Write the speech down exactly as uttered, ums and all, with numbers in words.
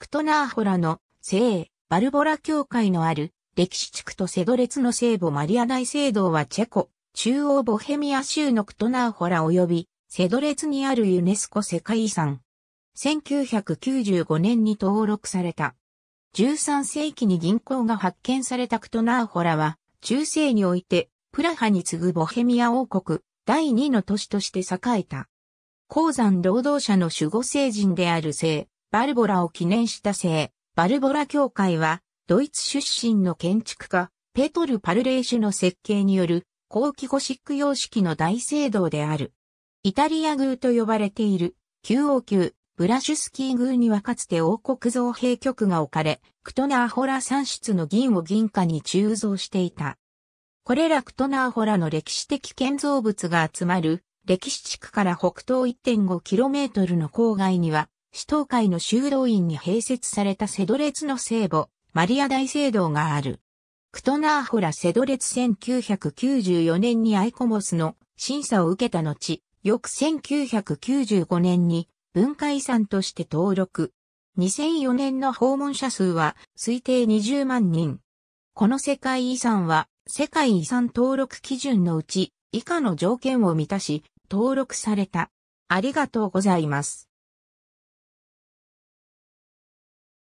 クトナーホラの聖バルボラ教会のある歴史地区とセドレツの聖母マリア大聖堂はチェコ、中央ボヘミア州のクトナーホラ及びセドレツにあるユネスコ世界遺産。せんきゅうひゃくきゅうじゅうごねんに登録された。じゅうさんせいきに銀鉱が発見されたクトナーホラは中世においてプラハに次ぐボヘミア王国だいにの都市として栄えた。鉱山労働者の守護聖人である聖バルボラを記念した聖バルボラ教会はドイツ出身の建築家ペトル・パルレーシュの設計による後期ゴシック様式の大聖堂である。イタリア宮と呼ばれている旧王宮ブラシュスキー宮にはかつて王国造幣局が置かれ、クトナーホラ産出の銀を銀貨に鋳造していた。これらクトナーホラの歴史的建造物が集まる歴史地区から北東 いってんごキロメートル の郊外には、市東会の修道院に併設されたセドレツの聖母、マリア大聖堂がある。クトナーホラセドレツせんきゅうひゃくきゅうじゅうよねんにアイコモスの審査を受けた後、翌せんきゅうひゃくきゅうじゅうごねんに文化遺産として登録。にせんよねんの訪問者数は推定にじゅうまんにん。この世界遺産は世界遺産登録基準のうち以下の条件を満たし登録された。ありがとうございます。